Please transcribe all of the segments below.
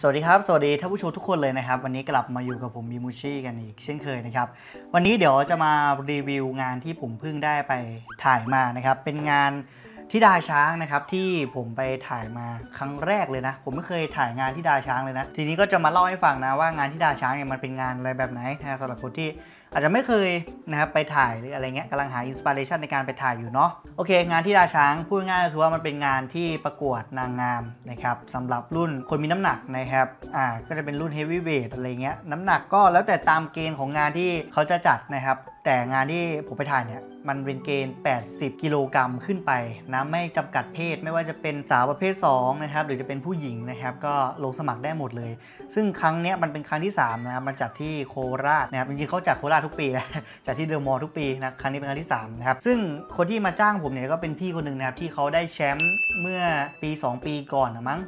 สวัสดีครับสวัสดีท่านผู้ชมทุกคนเลยนะครับวันนี้กลับมาอยู่กับผมมิมูชิกันอีกเช่นเคยนะครับวันนี้เดี๋ยวจะมารีวิวงานที่ผมเพิ่งได้ไปถ่ายมานะครับเป็นงานที่ดาช้างนะครับที่ผมไปถ่ายมาครั้งแรกเลยนะผมไม่เคยถ่ายงานที่ดาช้างเลยนะทีนี้ก็จะมาเล่าให้ฟังนะว่างานที่ดาช้างเนี่ยมันเป็นงานอะไรแบบไหนนะสำหรับคนที่อาจจะไม่เคยนะครับไปถ่ายหรืออะไรเงี้ยกำลังหาอินสปิเรชันในการไปถ่ายอยู่เนาะโอเคงานที่ดาช้างพูดง่ายก็คือว่ามันเป็นงานที่ประกวดนางงามนะครับสำหรับรุ่นคนมีน้ำหนักนะครับก็จะเป็นรุ่นเฮฟวี่เวทอะไรเงี้ยน้ำหนักก็แล้วแต่ตามเกณฑ์ของงานที่เขาจะจัดนะครับแต่งานที่ผมไปถ่ายเนี่ยมันเป็นเกณฑ์80กิโลกรัมขึ้นไปนะไม่จำกัดเพศไม่ว่าจะเป็นสาวประเภท2นะครับหรือจะเป็นผู้หญิงนะครับก็ลงสมัครได้หมดเลยซึ่งครั้งนี้มันเป็นครั้งที่3นะครับมันจัดที่โคราชนะครับจริงๆเขาจัดโคราชทุกปีนะจัดที่เดอะมอลล์ทุกปีนะครั้งนี้เป็นครั้งที่3นะครับซึ่งคนที่มาจ้างผมเนี่ยก็เป็นพี่คนหนึ่งนะครับที่เขาได้แชมป์เมื่อปี2ปีก่อนมั้ง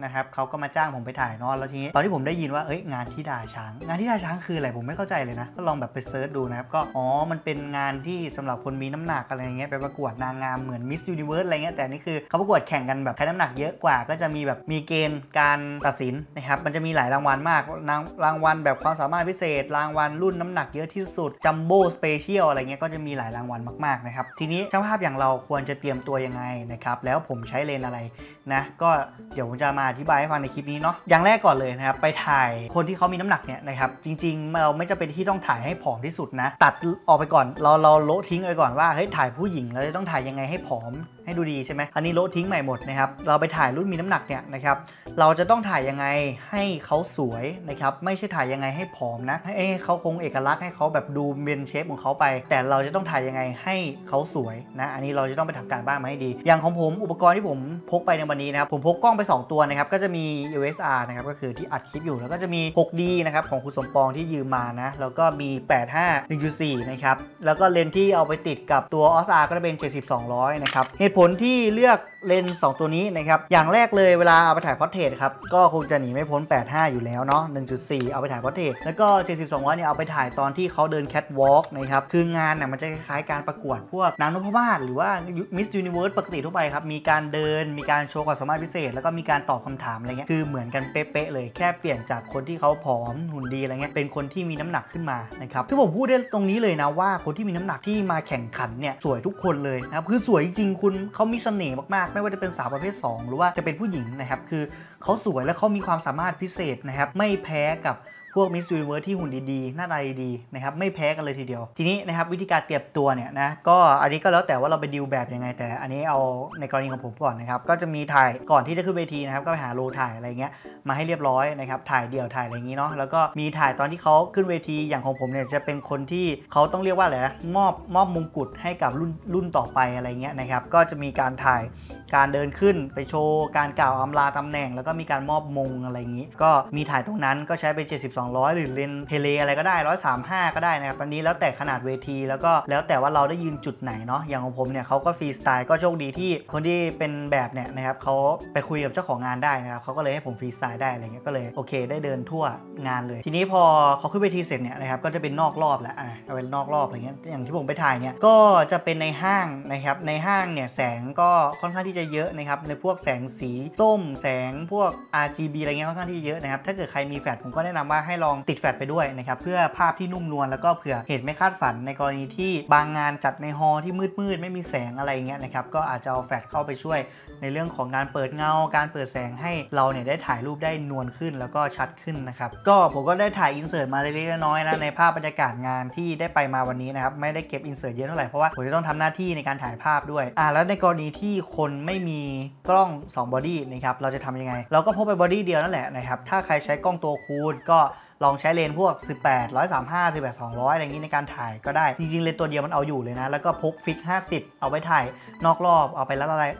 นะครับเขาก็มาจ้างผมไปถ่ายเนาะแล้วทีนี้ตอนที่ผมได้ยินว่าเอ้ยงานที่ดาช้างงานที่ดาช้างคืออะไรผมไม่เข้าใจเลยนะก็ลองแบบไปเซิร์ชดูนะครับก็อ๋อมันเป็นงานที่สำหรับคนมีน้ำหนักอะไรเงี้ยไปประกวดนางงามเหมือนมิสยูนิเวิร์สอะไรเงี้ยแต่นี่คือเขาประกวดแข่งกันแบบใช้น้ำหนักเยอะกว่าก็จะมีแบบมีเกณฑ์การตัดสินนะครับมันจะมีหลายรางวัลมากรางวัลแบบความสามารถพิเศษรางวัลรุ่นน้ำหนักเยอะที่สุดจัมโบ้สเปเชียลอะไรเงี้ยก็จะมีหลายรางวัลมากๆนะครับทีนี้ช่างภาพอย่างเราควรจะเตรียมตัวยังไงนะครับแล้วผมใช้เลนอะไรนะก็เดี๋ยวผมจะมาอธิบายให้ฟังในคลิปนี้เนาะอย่างแรกก่อนเลยนะครับไปถ่ายคนที่เขามีน้ำหนักเนี่ยนะครับจริงๆเราไม่จำเป็นที่ต้องถ่ายให้ผอมที่สุดนะตัดออกไปก่อนเราโละทิ้งไปก่อนว่าเฮ้ยถ่ายผู้หญิงเราจะต้องถ่ายยังไงให้ผอมให้ดูดีใช่ไหมอันนี้โละทิ้งใหม่หมดนะครับเราไปถ่ายรุ่นมีน้ำหนักเนี่ยนะครับเราจะต้องถ่ายยังไงให้เขาสวยนะครับไม่ใช่ถ่ายยังไงให้ผอมนะให้เขาคงเอกลักษณ์ให้เขาแบบดูเบนเชฟของเขาไปแต่เราจะต้องถ่ายยังไงให้เขาสวยนะอันนี้เราจะต้องไปทำการบ้านมาให้ดีอย่างของผมอุปกรณ์ที่ผมพกไปในวันนี้นะครับผมพกกล้องไป2ตัวนะครับก็จะมี USR นะครับก็คือที่อัดคลิปอยู่แล้วก็จะมี 6D นะครับของคุณสมปองที่ยืมมานะแล้วก็มี 85 1.4 นะครับแล้วก็เลนส์ที่เอาไปติดกับตัว OSR ก็จะเป็น 70-200 นะครับเหตุผลที่เลือกเลนส์2ตัวนี้นะครับอย่างแรกเลยเวลาเอาไปถ่ายพอร์เทรตครับก็คงจะหนีไม่พ้น 85 อยู่แล้วเนาะ 1.4 เอาไปถ่ายพอร์เทรตแล้วก็ 70-200 เนี่ยเอาไปถ่ายตอนที่เขาเดินแคทวอล์กนะครับคืองานเนี่ยมันจะคล้ายๆการประกวดพวกนางนพมาศหรือว่ามิสยูนิเวิร์สปกติทั่วไปครับมีการเดินมีการโชว์ความสามารถพิเศษแล้วก็มีการตอบคำถามอะไรเงี้ยคือเหมือนกันเป๊ะๆเลยแค่เปลี่ยนจากคนที่เขาผอมหุ่นดีอะไรเงี้ยเป็นคนที่มีน้ำหนักขึ้นมานะครับซึ่งผมพูดได้ตรงนี้เลยนะว่าคนที่มีน้ำหนักที่มาแข่งขันเนี่ยสวยทุกคนเลยนะครับคือสวยจริงคุณเขามีเสน่ห์มากๆไม่ว่าจะเป็นสาวประเภท2หรือว่าจะเป็นผู้หญิงนะครับคือเขาสวยและเขามีความสามารถพิเศษนะครับไม่แพ้กับพวกมิสยูนิเวิร์สที่หุ่นดีๆหน้าตาดีๆนะครับไม่แพ้กันเลยทีเดียวทีนี้นะครับวิธีการเตรียมตัวเนี่ยนะก็อันนี้ก็แล้วแต่ว่าเราไปดีลแบบยังไงแต่อันนี้เอาในกรณีของผมก่อนนะครับก็จะมีถ่ายก่อนที่จะขึ้นเวทีนะครับก็ไปหาโลถ่ายอะไรเงี้ยมาให้เรียบร้อยนะครับถ่ายเดี่ยวถ่ายอะไรอย่างนี้เนาะแล้วก็มีถ่ายตอนที่เขาขึ้นเวทีอย่างของผมเนี่ยจะเป็นคนที่เขาต้องเรียกว่าอะไรนะมอบมงกุฎให้กับรุ่นต่อไปอะไรเงี้ยนะครับก็จะมีการถ่ายการเดินขึ้นไปโชว์การกล่าวอำลาตำแหน่งแล้วก็มีการมอบมงอะไรอย่างนี้ก็มีถ่ายตรงนั้นก็ใช้ไป 70-200 หรือเลนเทเลอะไรก็ได้135ก็ได้นะครับอันนี้แล้วแต่ขนาดเวทีแล้วก็แล้วแต่ว่าเราได้ยืนจุดไหนเนาะอย่างของผมเนี่ยเขาก็ฟรีสไตล์ก็โชคดีที่คนที่เป็นแบบเนี่ยนะครับเขาไปคุยกับเจ้าของงานได้นะครับเขาก็เลยให้ผมฟรีสไตล์ได้อะไรเงี้ยก็เลยโอเคได้เดินทั่วงานเลยทีนี้พอเขาขึ้นเวทีเสร็จเนี่ยนะครับก็จะเป็นนอกรอบแล้วเอาเป็นนอกรอบอะไรเงี้ยอย่างที่ผมไปถ่ายเนี่ยก็จะเป็นในห้างนะครับในห้างเนี่ยแสงก็ค่อนข้างที่จะเยอะนะครับในพวกแสงสีส้มแสงพวก RGB อะไรเงี้ยค่อนข้างที่เยอะนะครับถ้าเกิดใครมีแฟลชผมก็แนะนำว่าให้ลองติดแฟลชไปด้วยนะครับเพื่อภาพที่นุ่มนวลแล้วก็เผื่อเหตุไม่คาดฝันในกรณีที่บางงานจัดในฮอลล์ที่มืดๆไม่มีแสงอะไรเงี้ยนะครับก็อาจจะเอาแฟลชเข้าไปช่วยในเรื่องของการเปิดเงาการเปิดแสงให้เราเนี่ยได้ถ่ายรูปได้นวลขึ้นแล้วก็ชัดขึ้นนะครับก็ผมก็ได้ถ่ายอินเสิร์ตมาเล็กๆน้อยๆนะในภาพบรรยากาศงานที่ได้ไปมาวันนี้นะครับไม่ได้เก็บอินเสิร์ตเยอะเท่าไหร่เพราะว่าผมจะต้องทำหน้าที่ในการถ่ายภาพด้วยแล้วในกรณีที่คนไม่มีกล้อง2บอดี้นะครับเราจะทำยังไงเราก็พกไปบอดี้เดียวนั่นแหละนะครับถ้าใครใช้กล้องตัวคูณก็ลองใช้เลนพวก18 135 18 200อะไรอย่างนี้ในการถ่ายก็ได้จริงๆเลนตัวเดียวมันเอาอยู่เลยนะแล้วก็พกฟิก50เอาไปถ่ายนอกรอบเอาไป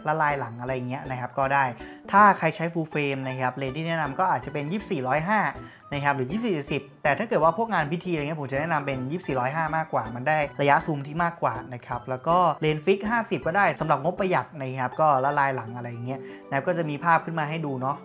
ละลายหลังอะไรอย่างเงี้ยนะครับก็ได้ถ้าใครใช้ฟูลเฟรมนะครับเลนที่แนะนำก็อาจจะเป็น 24-105 นะครับหรือ 24-10 แต่ถ้าเกิดว่าพวกงานพิธีอะไรเงี้ยผมจะแนะนำเป็น 24-105 มากกว่ามันได้ระยะซูมที่มากกว่านะครับแล้วก็เลนฟิก50ก็ได้สำหรับงบประหยัดนะครับก็ละลายหลังอะไรอย่างเงี้ยนะครับก็จะมีภาพขึ้นมาให้ดูเนาะ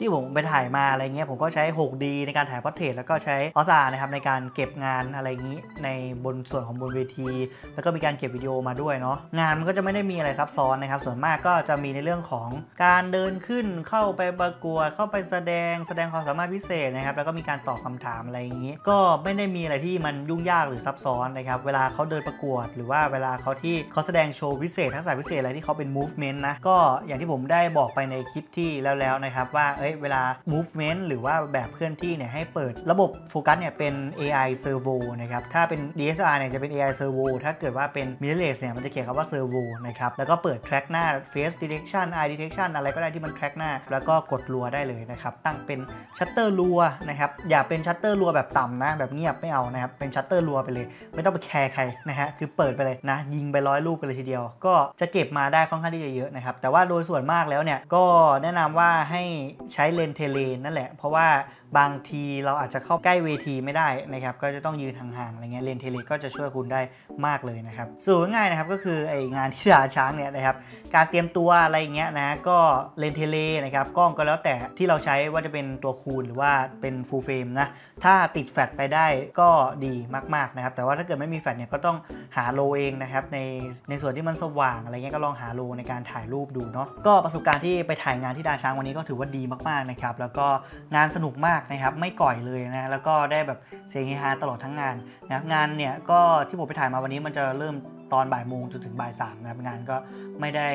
ที่ผมไปถ่ายมาอะไรเงี้ยผมก็ใช้ 6D ในการถ่ายพอร์เทรตแล้วก็ใช้ออซ่านะครับในการเก็บงานอะไรงี้ในบนส่วนของบนเวทีแล้วก็มีการเก็บวิดีโอมาด้วยเนาะงานมันก็จะไม่ได้มีอะไรซับซ้อนนะครับส่วนมากก็จะมีในเรื่องของการเดินขึ้นเข้าไปประกวดเข้าไปแสดงความสามารถพิเศษนะครับแล้วก็มีการตอบคำถามอะไรอย่างนี้ก็ไม่ได้มีอะไรที่มันยุ่งยากหรือซับซ้อนนะครับเวลาเขาเดินประกวดหรือว่าเวลาเขาที่เขาแสดงโชว์พิเศษทักษะพิเศษอะไรที่เขาเป็น movement นะก็อย่างที่ผมได้บอกไปในคลิปที่แล้วนะครับว่าเวลา movement หรือว่าแบบเคลื่อนที่เนี่ยให้เปิดระบบโฟกัสเนี่ยเป็น AI servo นะครับถ้าเป็น DSLR เนี่ยจะเป็น AI servo ถ้าเกิดว่าเป็น mirrorless เนี่ยมันจะเขียนคำว่า servo นะครับแล้วก็เปิด track หน้า face detection eye detection อะไรก็ได้ที่มัน track หน้าแล้วก็กดรัวได้เลยนะครับตั้งเป็นชัตเตอร์รัวนะครับอย่าเป็นชัตเตอร์รัวแบบต่ำนะแบบเงียบไม่เอานะครับเป็นชัตเตอร์รัวไปเลยไม่ต้องไปแคร์ใครนะฮะคือเปิดไปเลยนะยิงไป100 ลูกไปเลยทีเดียวก็จะเก็บมาได้ค่อนข้างที่จะเยอะนะครับแต่ว่าโดยส่วนมากแล้วเนี่ยก็แนะนำว่าให้ใช้เลนส์เทเลนั่นแหละเพราะว่าบางทีเราอาจจะเข้าใกล้เวทีไม่ได้นะครับก็จะต้องยืนห่างๆอะไรเงี้ยเลนส์เทเลก็จะช่วยคุณได้มากเลยนะครับส่วนง่ายนะครับก็คือไองานที่ตาช้างเนี่ยนะครับการเตรียมตัวอะไรเงี้ยนะก็เลนส์เทเลนะครับกล้องก็แล้วแต่ที่เราใช้ว่าจะเป็นตัวคูณหรือว่าเป็นฟูลเฟรมนะถ้าติดแฟลชไปได้ก็ดีมากๆนะครับแต่ว่าถ้าเกิดไม่มีแฟลชเนี่ยก็ต้องหาโลเองนะครับในส่วนที่มันสว่างอะไรเงี้ยก็ลองหาโลในการถ่ายรูปดูเนาะก็ประสบการณ์ที่ไปถ่ายงานที่ตาช้างวันนี้ก็ถือว่าดีมากๆนะครับแล้วก็งานสนุกมากนะครับไม่ก่อยเลยนะแล้วก็ได้แบบเสียงเฮฮาตลอดทั้งงานนะงานเนี่ยก็ที่ผมไปถ่ายมาวันนี้มันจะเริ่มตอนบ่ายโมงจนถึงบ่ายสามนะครับงานก็ไม่ได้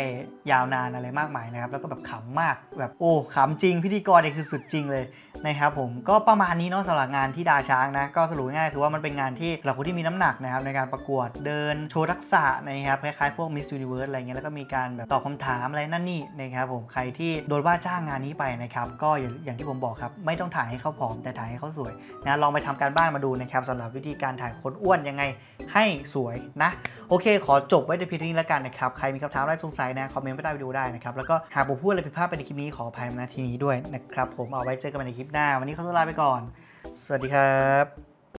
ยาวนานอะไรมากมายนะครับแล้วก็แบบขำมากแบบโอ้ขำจริงพิธีกรเนี่ยคือสุดจริงเลยนะครับผมก็ประมาณนี้เนาะสำหรับงานที่ดาช้างนะก็สรุปง่ายคือว่ามันเป็นงานที่สำหรับคนที่มีน้ำหนักนะครับในการประกวดเดินโชว์ทักษะนะครับคล้ายๆพวก Miss Universe อะไรเงี้ยแล้วก็มีการแบบตอบคำถามอะไรนั่นนี่นะครับผมใครที่โดนว่าจ้างงานนี้ไปนะครับก็อย่างที่ผมบอกครับไม่ต้องถ่ายให้เขาผอมแต่ถ่ายให้เขาสวยนะลองไปทำการบ้านมาดูนะครับสำหรับวิธีการถ่ายคนอ้วนยังไงให้สวยนะโอเคขอจบไว้ในเพียงนี้แล้วกันนะครับใครมีคำถามอะไรสงสัยนะคอมเมนต์ใต้วิดีโอได้นะครับแล้วก็หากผมพูดอะไรผิดพลาดไปในคลิปนี้ขออภัยมาณที่นี้ด้วยนะครับผมเอาไว้เจอกันในคลิปหน้าวันนี้ขอตัวลาไปก่อนสวัสดีครับ